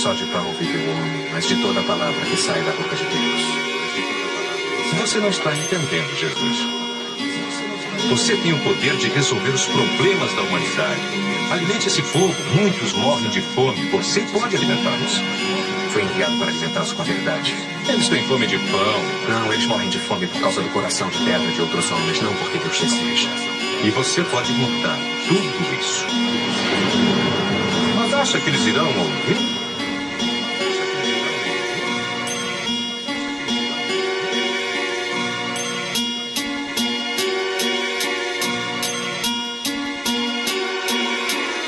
só de pão vive o homem, mas de toda a palavra que sai da boca de Deus. Você não está entendendo, Jesus. Você tem o poder de resolver os problemas da humanidade. Alimente esse povo. Muitos morrem de fome. Você pode alimentá-los. Foi enviado para alimentá-los com a verdade. Eles têm fome de pão. Não, eles morrem de fome por causa do coração de pedra de outros homens, não porque Deus deseja. E você pode mudar tudo isso. Mas acha que eles irão ouvir?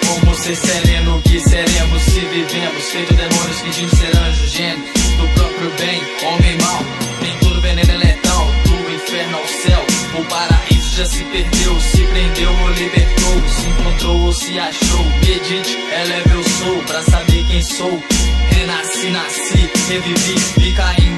Como ser sereno, o que seremos se vivemos? Feito demônios fingindo ser anjos, gêmeos do próprio bem, homem mau. Nem todo veneno é letal, do inferno ao céu. O paraíso já se perdeu, se prendeu ou libertou, se encontrou ou se achou. Medite, eleve eu sou, pra saber quem sou. Renasci, nasci, revivi, vi, caí.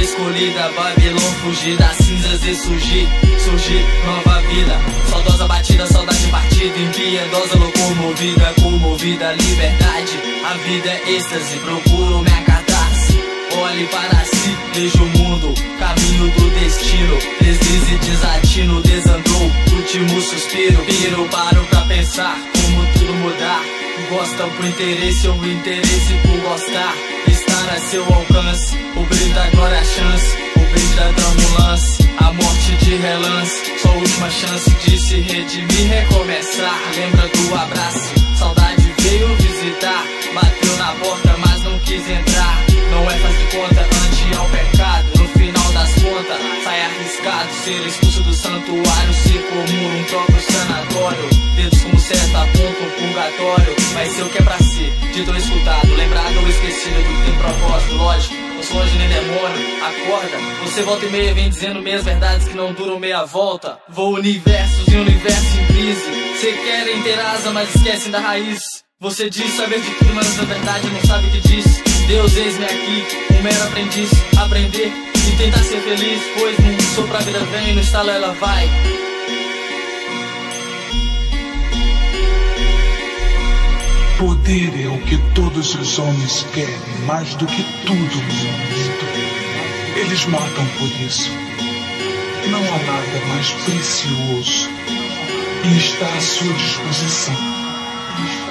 Escolhi da Babilon, fugi das cinzas e surgi. Surgi, nova vida, saudosa batida, saudade partida. Impiedosa, locomovida, comovida, liberdade. A vida é êxtase, procuro me acatar-se. Olhe para si, veja o mundo, caminho do destino. Deslize, desatino, desandou, último suspiro. Piro, paro pra pensar como tudo mudar. Gosta por interesse ou interesse por gostar. Estar a seu alcance, o brilho da glória, a chance. O brilho da ambulância, a morte de relance. Só a última chance de se redimir, recomeçar. Lembra do abraço, saudade veio visitar. Bateu na porta, mas não quis entrar. Não é faz de conta, ante ao pecado. No final das contas, sai arriscado. Ser expulso do santuário, ser comum, um próprio sanatório. Dedos como seta apontam purgatório. Vai ser o que é pra ser, dito ou escutado, lembrado ou esquecido do que tem propósito, lógico. Não sou anjo nem demônio, acorda. Você volta e meia vem dizendo meias verdades que não duram meia volta. Vou universos e universo em crise. Cê querem ter asa, mas esquecem da raiz. Você diz saber de tudo, mas na verdade não sabe o que diz. Deus, eis-me aqui, um mero aprendiz. Aprender e tentar ser feliz, pois não sou pra vida vem, no estalo ela vai. Poder é o que todos os homens querem, mais do que tudo. Eles matam por isso. Não há nada mais precioso e está à sua disposição.